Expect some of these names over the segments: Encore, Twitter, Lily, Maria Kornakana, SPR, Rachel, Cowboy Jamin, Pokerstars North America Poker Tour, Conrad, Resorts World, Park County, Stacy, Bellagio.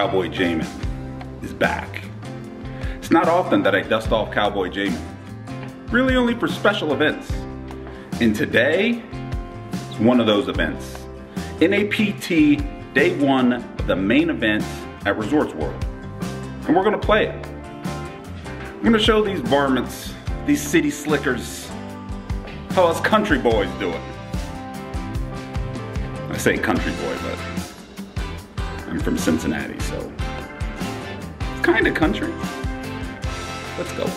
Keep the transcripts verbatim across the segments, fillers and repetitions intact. Cowboy Jamin is back. It's not often that I dust off Cowboy Jamin, really only for special events. And today is one of those events. N A P T day one of the main event at Resorts World. And we're gonna play it. I'm gonna show these varmints, these city slickers, how us country boys do it. I say country boy, but I'm from Cincinnati, so it's kind of country. Let's go.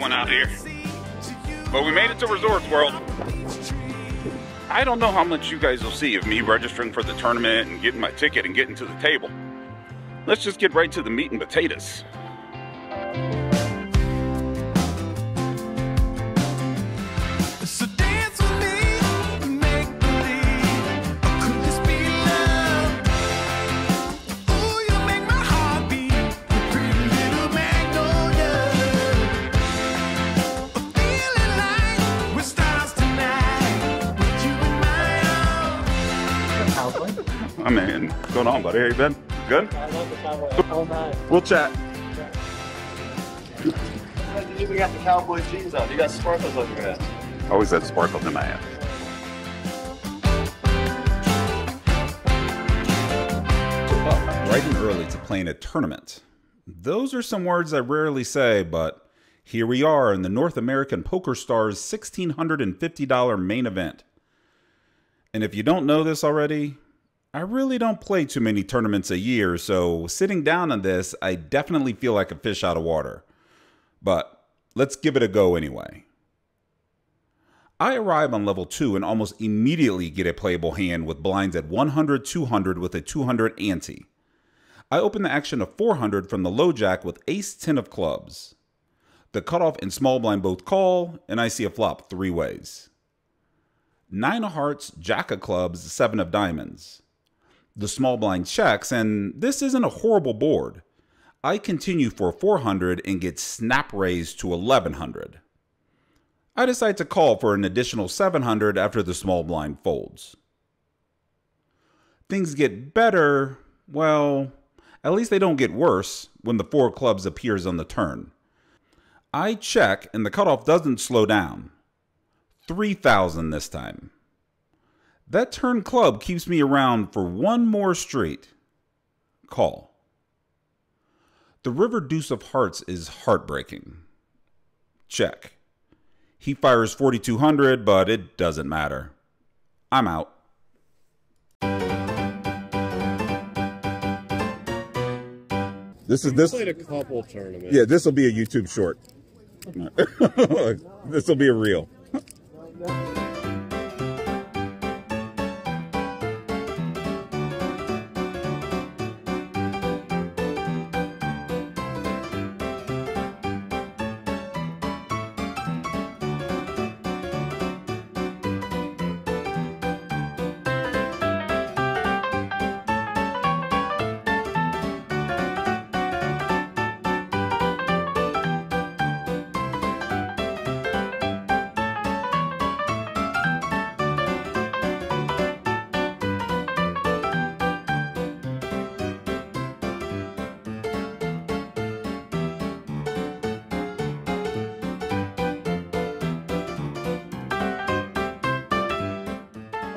One out here, but we made it to Resorts World. I don't know how much you guys will see of me registering for the tournament and getting my ticket and getting to the table. Let's just get right to the meat and potatoes. I'm in. What's going on, buddy? How you been? Good? I love the Cowboy all night. We'll chat. You even got the Cowboy jeans on. You got sparkles on your ass. I always had sparkles in my ass. Bright and early to play in a tournament. Those are some words I rarely say, but here we are in the North American Pokerstars one thousand six hundred fifty dollar main event. And if you don't know this already, I really don't play too many tournaments a year, so sitting down on this, I definitely feel like a fish out of water. But let's give it a go anyway. I arrive on level two and almost immediately get a playable hand with blinds at one hundred, two hundred with a two hundred ante. I open the action of four hundred from the low jack with ace ten of clubs. The cutoff and small blind both call, and I see a flop three ways. Nine of hearts, jack of clubs, seven of diamonds. The small blind checks, and this isn't a horrible board. I continue for four hundred and get snap raised to eleven hundred. I decide to call for an additional seven hundred after the small blind folds. Things get better, well, at least they don't get worse when the four clubs appears on the turn. I check and the cutoff doesn't slow down. three thousand this time. That turn club keeps me around for one more straight. Call. The river deuce of hearts is heartbreaking. Check. He fires forty-two hundred, but it doesn't matter. I'm out. This is this. Played a couple tournaments. Yeah, this will be a YouTube short. This will be a reel.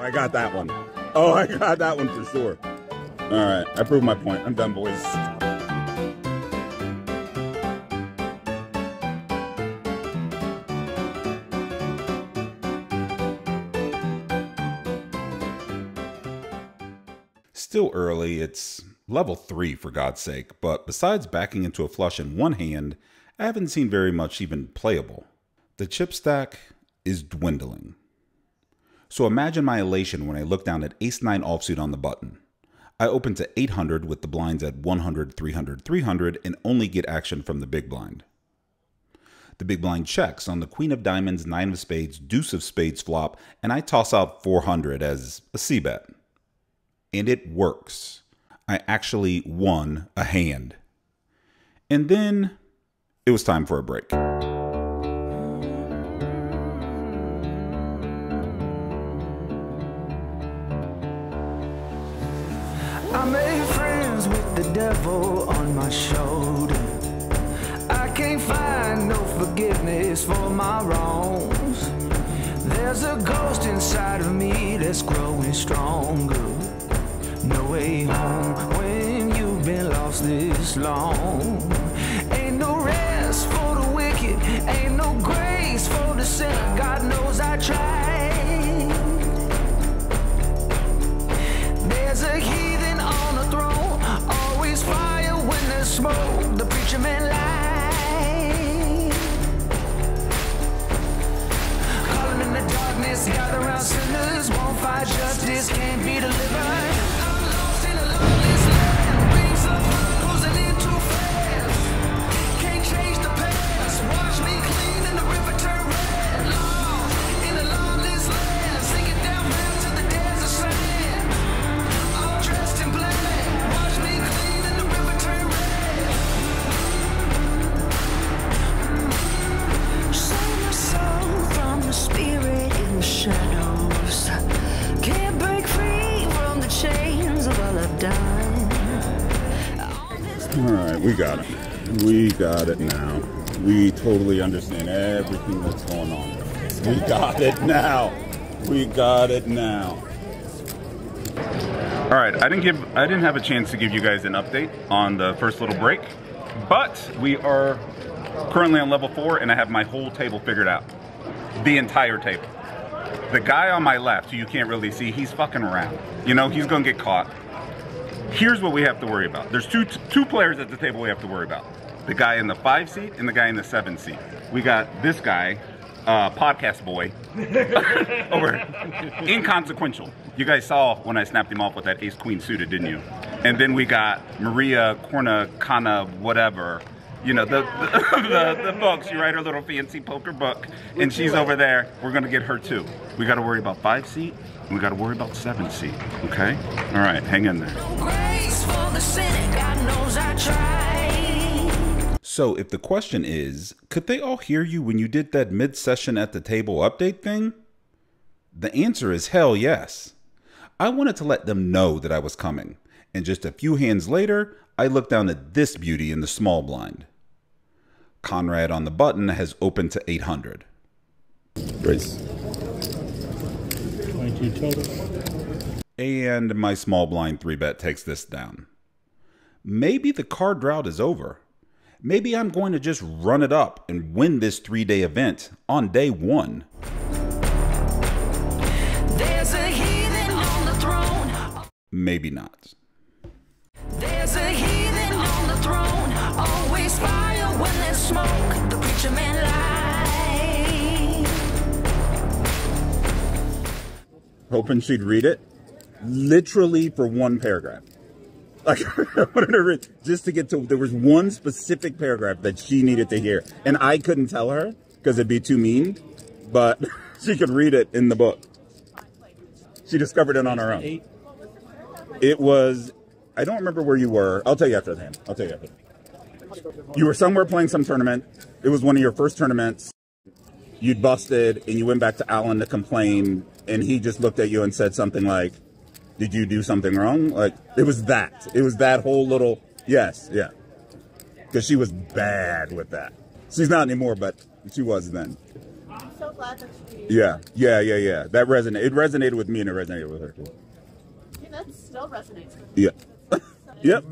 I got that one. Oh, I got that one for sure. All right, I proved my point. I'm done, boys. Still early, it's level three for God's sake, but besides backing into a flush in one hand, I haven't seen very much even playable. The chip stack is dwindling. So imagine my elation when I look down at ace nine offsuit on the button. I open to eight hundred with the blinds at one hundred, three hundred, three hundred and only get action from the big blind. The big blind checks on the queen of diamonds, nine of spades, deuce of spades flop, and I toss out four hundred as a c-bet. And it works. I actually won a hand. And then it was time for a break. I made friends with the devil on my shoulder. I can't find no forgiveness for my wrongs. There's a ghost inside of me that's growing stronger. No way home when you've been lost this long. Ain't no rest for the wicked, ain't no grace for the sinner. God knows I tried. There's a heathen on the throne, always fire when there's smoke. The preacher man lied. Calling in the darkness, gather around sinners. Won't find justice, can't be delivered. Alright, we got it. We got it now. We totally understand everything that's going on. We got it now. We got it now. Alright, I didn't give I didn't have a chance to give you guys an update on the first little break, but we are currently on level four and I have my whole table figured out. The entire table. The guy on my left, who you can't really see, he's fucking around. You know, he's gonna get caught. Here's what we have to worry about. There's two two players at the table we have to worry about. The guy in the five seat and the guy in the seven seat. We got this guy, uh, podcast boy, over inconsequential. You guys saw when I snapped him off with that ace queen suited, didn't you? And then we got Maria Kornakana, whatever. You know, the the, the, the book. She write her little fancy poker book, and she's over there. We're gonna get her too. We gotta worry about five seat, and we gotta worry about seven seat, okay? All right, hang in there. So if the question is, could they all hear you when you did that mid-session at the table update thing? The answer is hell yes. I wanted to let them know that I was coming, and just a few hands later, I looked down at this beauty in the small blind. Conrad on the button has opened to eight hundred. Race. twenty-two total. And my small blind three bet takes this down. Maybe the card drought is over. Maybe I'm going to just run it up and win this three-day event on day one. There's a heathen on the throne. Maybe not. There's a heathen on the throne, always fire when there's smoke, the preacher man lied. Hoping she'd read it, literally for one paragraph. Like, I wanted her just to get to, there was one specific paragraph that she needed to hear. And I couldn't tell her, because it'd be too mean, but she could read it in the book. She discovered it on her own. It was... I don't remember where you were. I'll tell you after the hand. I'll tell you after the hand. You were somewhere playing some tournament. It was one of your first tournaments. You'd busted and you went back to Alan to complain. And he just looked at you and said something like, did you do something wrong? Like, it was that. It was that whole little, yes, yeah. Because she was bad with that. She's not anymore, but she was then. I'm so glad that she did. Yeah, yeah, yeah, yeah. That resonated. It resonated with me and it resonated with her too. Yeah, that still resonates with me. Yeah. Yep.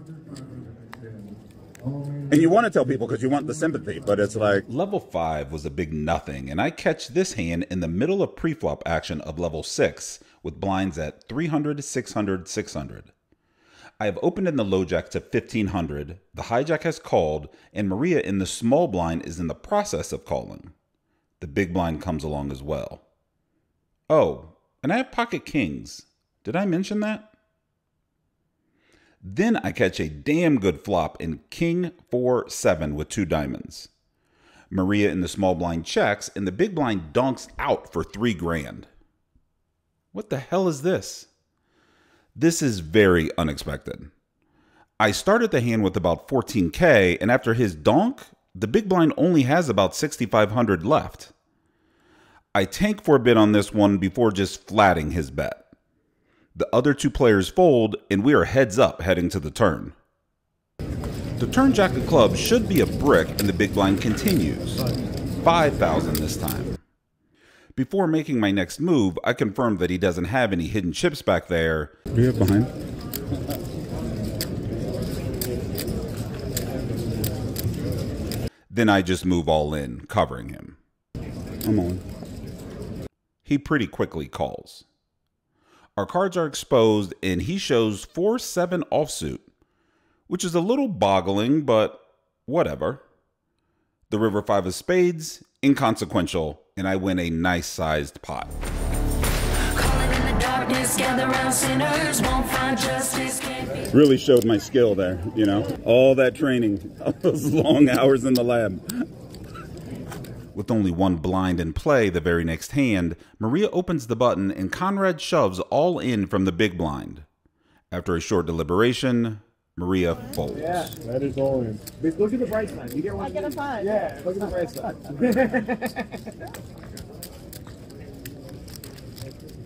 And you want to tell people because you want the sympathy, but it's like... Level five was a big nothing, and I catch this hand in the middle of preflop action of level six, with blinds at three hundred, six hundred, six hundred. I have opened in the low jack to fifteen hundred, the hijack has called, and Maria in the small blind is in the process of calling. The big blind comes along as well. Oh, and I have pocket kings. Did I mention that? Then I catch a damn good flop in king four seven with two diamonds. Maria in the small blind checks, and the big blind donks out for three grand. What the hell is this? This is very unexpected. I started the hand with about fourteen K, and after his donk, the big blind only has about sixty-five hundred left. I tank for a bit on this one before just flatting his bet. The other two players fold, and we are heads up heading to the turn. The turn jack of clubs should be a brick, and the big blind continues. five thousand this time. Before making my next move, I confirm that he doesn't have any hidden chips back there. What do you have behind? Then I just move all in, covering him. I'm on. He pretty quickly calls. Our cards are exposed, and he shows four seven offsuit, which is a little boggling, but whatever. The river five of spades, inconsequential, and I win a nice-sized pot. Really showed my skill there, you know? All that training, all those long hours in the lab. With only one blind in play the very next hand, Maria opens the button and Conrad shoves all in from the big blind. After a short deliberation, Maria folds. Yeah, that is all in. But look at the bright side. You get one. I get a five. Yeah, look at the bright side.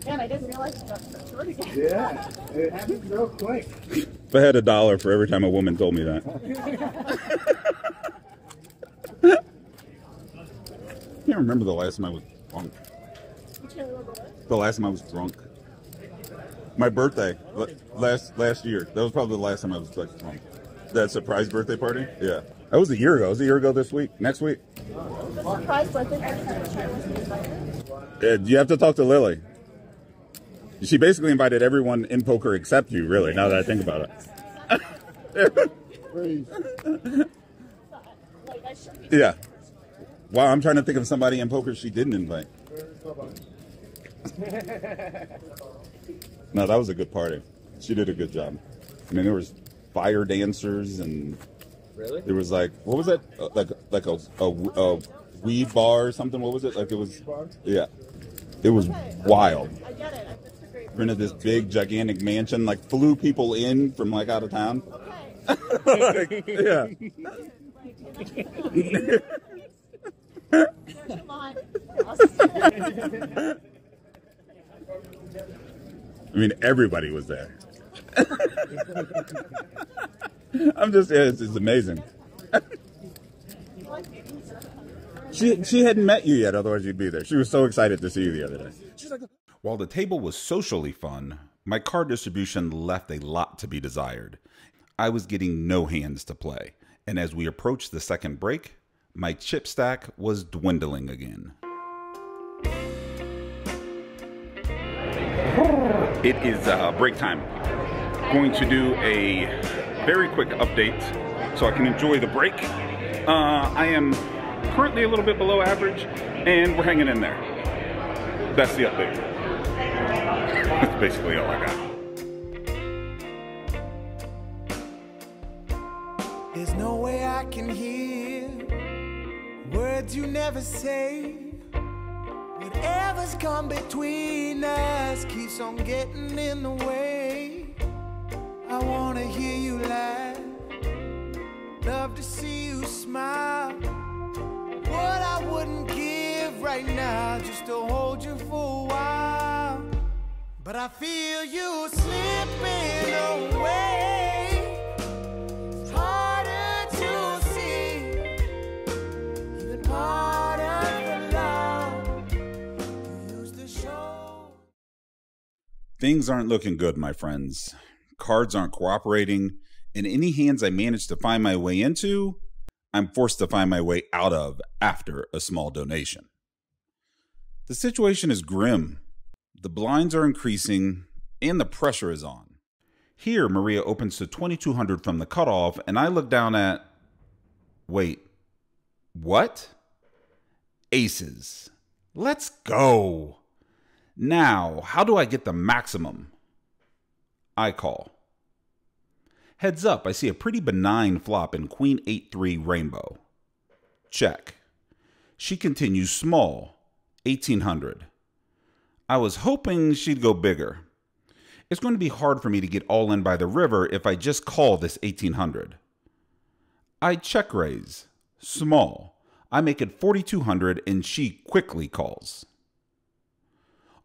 Man, I didn't realize that was short again. Yeah, it happens real quick. If I had a dollar for every time a woman told me that. I can't remember the last time I was drunk. You can't remember what? The last time I was drunk. My birthday, last last year. That was probably the last time I was like drunk. That surprise birthday party? Yeah. That was a year ago. It was a year ago this week. Next week. The surprise birthday party? You have to talk to Lily. She basically invited everyone in poker except you, really, now that I think about it. Yeah. Wow, I'm trying to think of somebody in poker she didn't invite. No, that was a good party. She did a good job. I mean, there was fire dancers and... Really? There was like, what was that? Uh, like like a, a, a weed bar or something? What was it? Like it was... Yeah. It was okay, wild. Okay. I get it. I took the great rented this big, gigantic mansion, like flew people in from like out of town. Okay. Like, yeah. I mean, everybody was there. I'm just, it's, it's amazing. she, she hadn't met you yet, otherwise you'd be there. She was so excited to see you the other day. She's like, while the table was socially fun, my card distribution left a lot to be desired. I was getting no hands to play, and as we approached the second break, my chip stack was dwindling again. It is uh, break time. I'm going to do a very quick update so I can enjoy the break. Uh, I am currently a little bit below average, and we're hanging in there. That's the update. That's basically all I got. There's no way I can hear words you never say. Whatever's come between us keeps on getting in the way. I want to hear you laugh, love to see you smile. What I wouldn't give right now just to hold you for a while. But I feel you slipping away. It's harder to see, even harder. Things aren't looking good, my friends. Cards aren't cooperating, and any hands I manage to find my way into, I'm forced to find my way out of after a small donation. The situation is grim. The blinds are increasing, and the pressure is on. Here, Maria opens to twenty-two hundred from the cutoff, and I look down at... Wait. What? Aces. Let's go! Now, how do I get the maximum? I call. Heads up, I see a pretty benign flop in queen eight three rainbow. Check. She continues small, eighteen hundred. I was hoping she'd go bigger. It's going to be hard for me to get all in by the river if I just call this eighteen hundred. I check raise, small. I make it forty-two hundred and she quickly calls.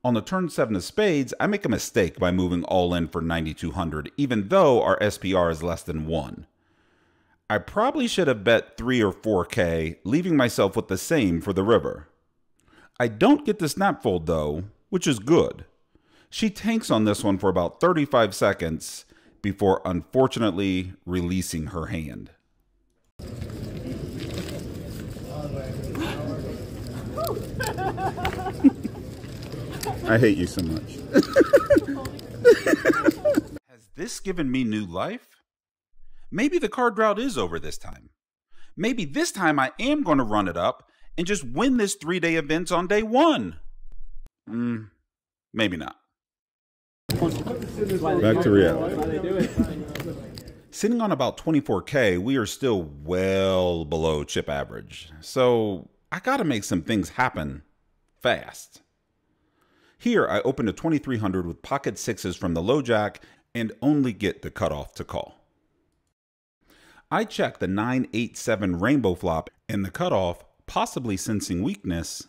On the turn seven of spades, I make a mistake by moving all in for ninety-two hundred, even though our S P R is less than one. I probably should have bet three or four K, leaving myself with the same for the river. I don't get the snap fold though, which is good. She tanks on this one for about thirty-five seconds before unfortunately releasing her hand. I hate you so much. Has this given me new life? Maybe the card drought is over this time. Maybe this time I am going to run it up and just win this three-day event on day one. Mm, maybe not. Back to reality. Sitting on about twenty-four K, we are still well below chip average. So I got to make some things happen fast. Here, I open to twenty-three hundred with pocket sixes from the low jack and only get the cutoff to call. I check the nine eight seven rainbow flop and the cutoff, possibly sensing weakness,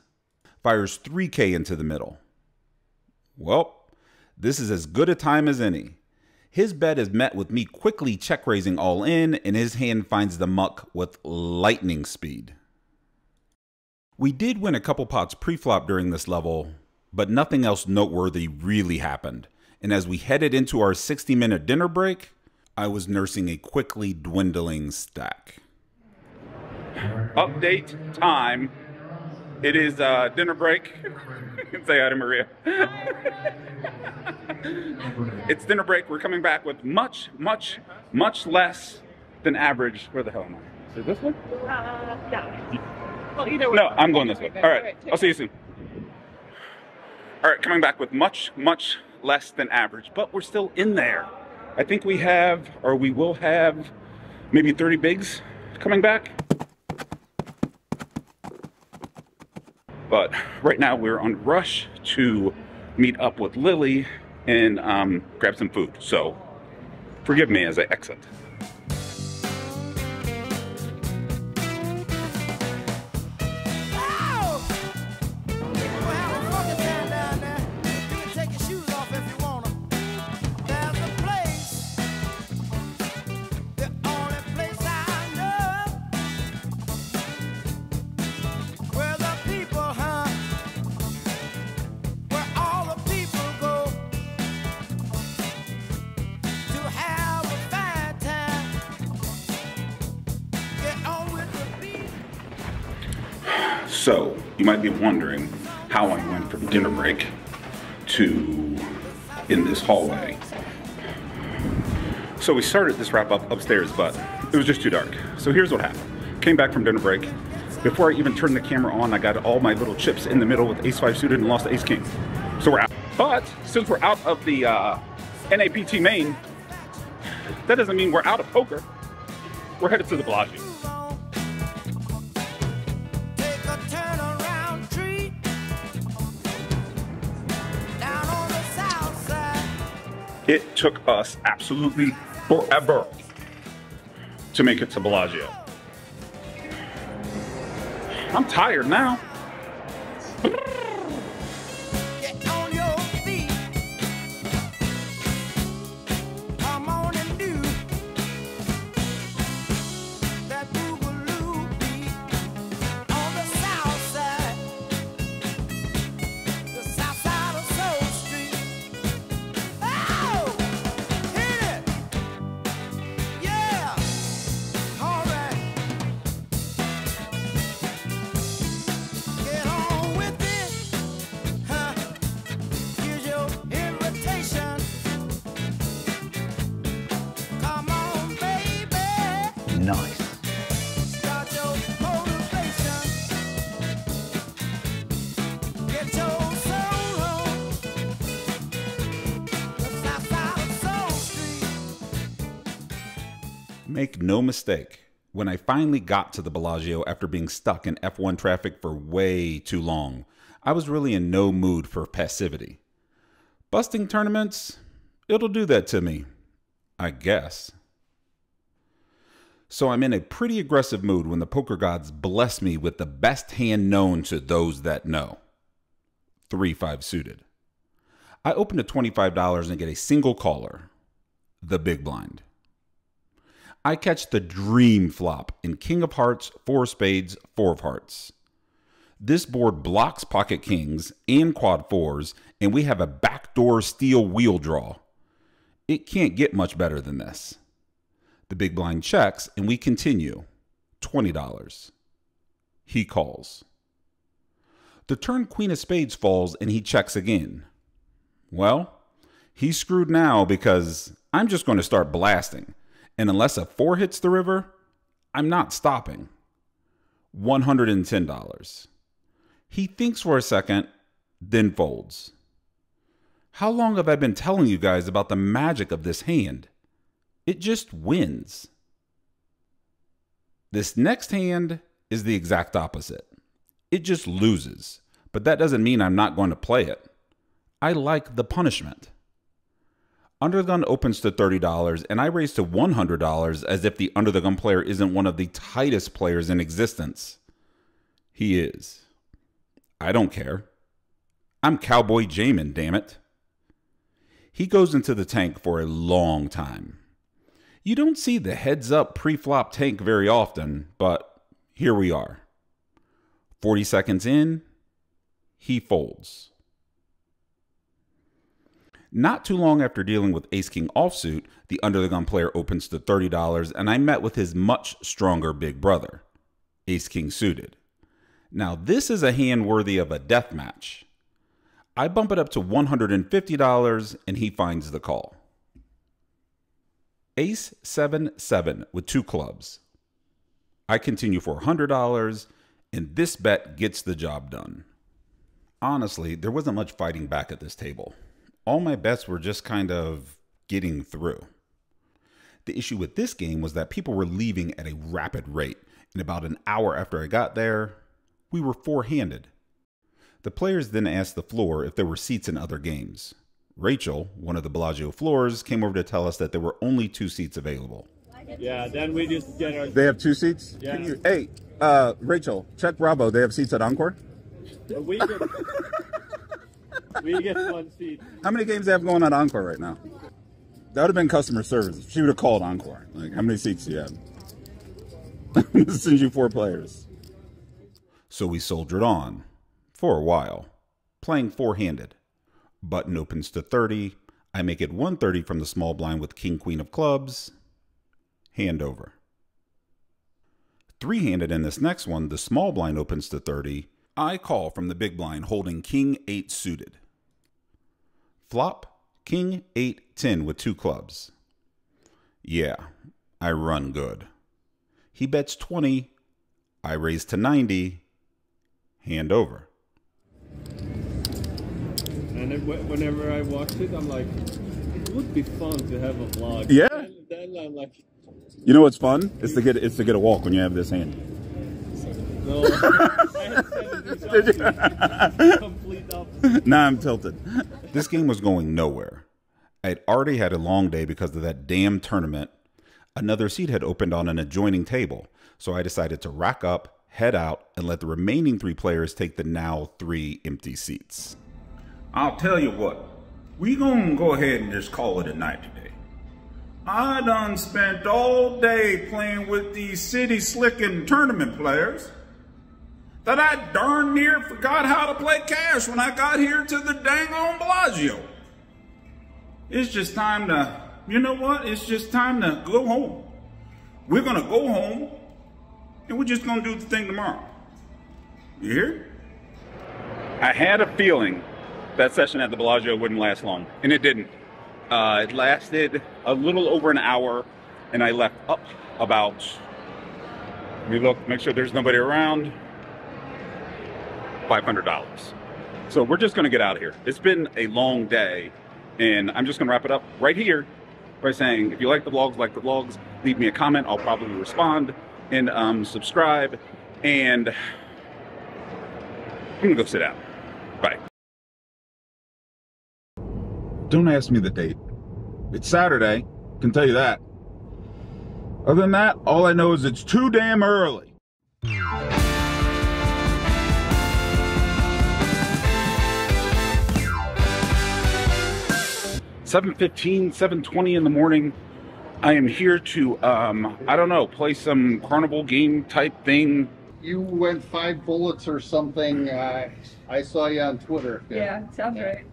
fires three K into the middle. Well, this is as good a time as any. His bet is met with me quickly check raising all in, and his hand finds the muck with lightning speed. We did win a couple pots pre-flop during this level, but nothing else noteworthy really happened. And as we headed into our sixty minute dinner break, I was nursing a quickly dwindling stack. Update time. It is uh, dinner break. Say hi to Maria. It's dinner break. We're coming back with much, much, much less than average. Where the hell am I? Is this one? Uh, no. Well, either way. No, I'm going this way. All right. I'll see you soon. All right, coming back with much, much less than average, but we're still in there. I think we have, or we will have, maybe thirty bigs coming back. But right now we're on rush to meet up with Lily and um, grab some food. So forgive me as I exit. So, you might be wondering how I went from dinner break to in this hallway. So we started this wrap up upstairs, but it was just too dark. So here's what happened. Came back from dinner break. Before I even turned the camera on, I got all my little chips in the middle with ace five suited and lost to ace king. So we're out. But since we're out of the uh, N A P T main, that doesn't mean we're out of poker. We're headed to the Bellagio. It took us absolutely forever to make it to Bellagio. I'm tired now. Get on your feet. Come on and do that boogaloo beat on the south side. The south side of Soul Street. Ah! Make no mistake, when I finally got to the Bellagio after being stuck in F one traffic for way too long, I was really in no mood for passivity. Busting tournaments, it'll do that to me, I guess. So I'm in a pretty aggressive mood when the poker gods bless me with the best hand known to those that know. three five suited. I open to twenty-five dollars and get a single caller, the big blind. I catch the dream flop in king of hearts, four of spades, four of hearts. This board blocks pocket kings and quad fours, and we have a backdoor steel wheel draw. It can't get much better than this. The big blind checks, and we continue. twenty dollars. He calls. The turn queen of spades falls, and he checks again. Well, he's screwed now because I'm just going to start blasting. And unless a four hits the river, I'm not stopping. one hundred ten dollars. He thinks for a second, then folds. How long have I been telling you guys about the magic of this hand? It just wins. This next hand is the exact opposite. It just loses, but that doesn't mean I'm not going to play it. I like the punishment. Under the gun opens to thirty dollars, and I raise to one hundred dollars as if the under the gun player isn't one of the tightest players in existence. He is. I don't care. I'm Cowboy Jamin, damn it. He goes into the tank for a long time. You don't see the heads-up pre-flop tank very often, but here we are. forty seconds in, he folds. Not too long after dealing with ace-king offsuit, the under-the-gun player opens to thirty dollars, and I met with his much stronger big brother, ace-king suited. Now, this is a hand worthy of a death match. I bump it up to one hundred fifty dollars, and he finds the call. ace seven seven with two clubs. I continue for one hundred dollars, and this bet gets the job done. Honestly, there wasn't much fighting back at this table. All my bets were just kind of getting through. The issue with this game was that people were leaving at a rapid rate, and about an hour after I got there, we were four-handed. The players then asked the floor if there were seats in other games. Rachel, one of the Bellagio floors, came over to tell us that there were only two seats available. Yeah, then we just get our... They have two seats? Yeah. Can you, hey, uh, Rachel, check Bravo. They have seats at Encore? We get, we get one seat. How many games do they have going on at Encore right now? That would have been customer service. She would have called Encore. Like, how many seats do you have? This sends you four players. So we soldiered on for a while, playing four-handed. Button opens to thirty. I make it one thirty from the small blind with king, queen of clubs. Hand over. Three-handed in this next one, the small blind opens to thirty. I call from the big blind holding king eight suited. Flop, king eight ten with two clubs. Yeah, I run good. He bets twenty. I raise to ninety. Hand over. And it, whenever I watch it, I'm like, it would be fun to have a vlog. Yeah. Then, then I'm like, you know what's fun? It's to get it's to get a walk when you have this hand. No, I had seventy dollars. Complete opposite. Nah, I'm tilted. This game was going nowhere. I'd already had a long day because of that damn tournament. Another seat had opened on an adjoining table, so I decided to rack up, head out, and let the remaining three players take the now three empty seats. I'll tell you what, we gonna go ahead and just call it a night today. I done spent all day playing with these city slicking tournament players that I darn near forgot how to play cash when I got here to the dang on Bellagio. It's just time to, you know what? It's just time to go home. We're gonna go home and we're just gonna do the thing tomorrow. You hear? I had a feeling that session at the Bellagio wouldn't last long, and it didn't. Uh, it lasted a little over an hour, and I left up about, let me look, make sure there's nobody around, five hundred dollars. So we're just going to get out of here. It's been a long day, and I'm just going to wrap it up right here by saying, if you like the vlogs, like the vlogs, leave me a comment. I'll probably respond. and um, subscribe, and I'm gonna go sit down. Bye. Don't ask me the date. It's Saturday, can tell you that. Other than that, all I know is it's too damn early. seven fifteen, seven twenty in the morning. I am here to, um, I don't know, play some carnival game type thing. You went five bullets or something. Uh, I saw you on Twitter. Yeah, yeah, sounds yeah. right.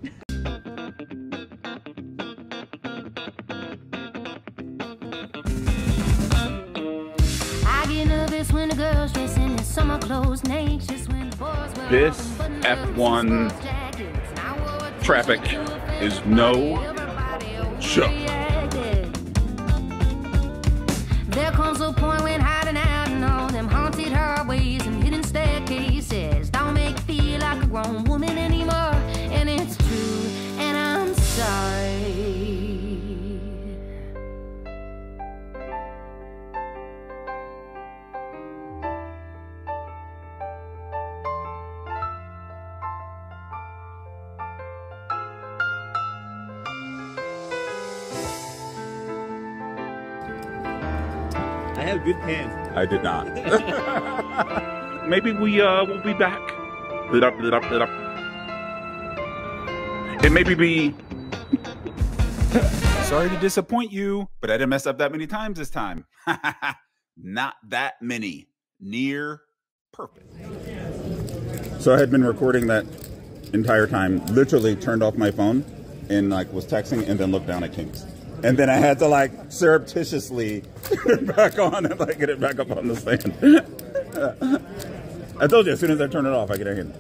This F one traffic is no joke. There comes a point when hiding out in all them haunted highways and hidden staircases don't make me feel like a grown woman anymore, and it's true, and I'm sorry. I had a good hand. I did not. Maybe we uh, will be back. Lit up, lit up, lit up. And maybe be... Sorry to disappoint you, but I didn't mess up that many times this time. Not that many. Near perfect. So I had been recording that entire time. Literally turned off my phone and like was texting and then looked down at Kings. And then I had to like surreptitiously put it back on and like get it back up on the stand. I told you, as soon as I turn it off, I get in here.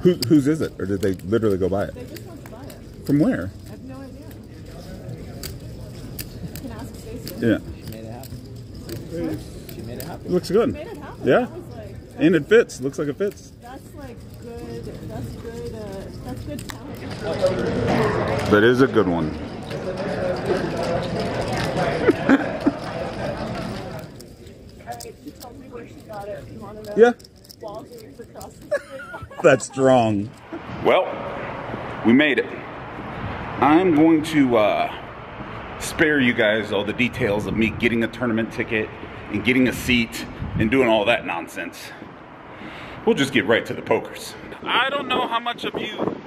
Who, whose is it? Or did they literally go buy it? They just went to buy it. From where? I have no idea. You can ask Stacy. Yeah. She made it happen. She made it happen. It looks good. She made it happen. Yeah. Like, and it fits. Looks like it fits. That's like good. That's good. Uh, that's good talent. That is a good one. Yeah. That's strong. Well, we made it. I'm going to uh, spare you guys all the details of me getting a tournament ticket and getting a seat and doing all that nonsense. We'll just get right to the pokers. I don't know how much of you,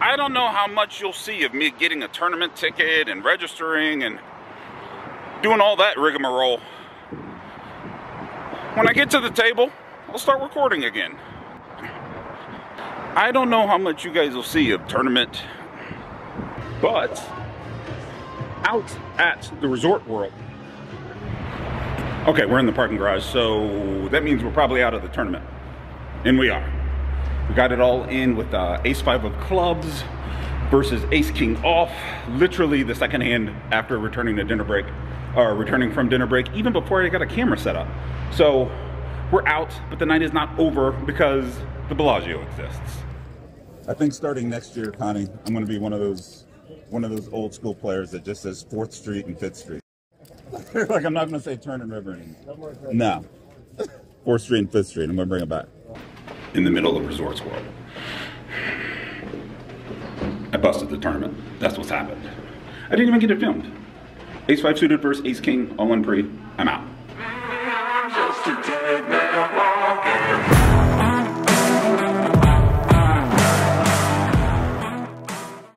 I don't know how much you'll see of me getting a tournament ticket and registering and doing all that rigmarole. When I get to the table, I'll start recording again. I don't know how much you guys will see of tournament, but out at the Resort World. Okay, we're in the parking garage, so that means we're probably out of the tournament. And we are. We got it all in with uh, ace five of clubs versus ace king off, literally the second hand after returning to dinner break. Or returning from dinner break, even before I got a camera set up. So we're out, but the night is not over because the Bellagio exists. I think starting next year, Connie, I'm going to be one of those, one of those old school players that just says Fourth Street and Fifth Street. Like I'm not going to say Turn and River anymore. No, Fourth Street and Fifth Street. I'm going to bring it back. In the middle of Resorts World, I busted the tournament. That's what's happened. I didn't even get it filmed. Ace five suited versus ace king, all in pre. I'm out.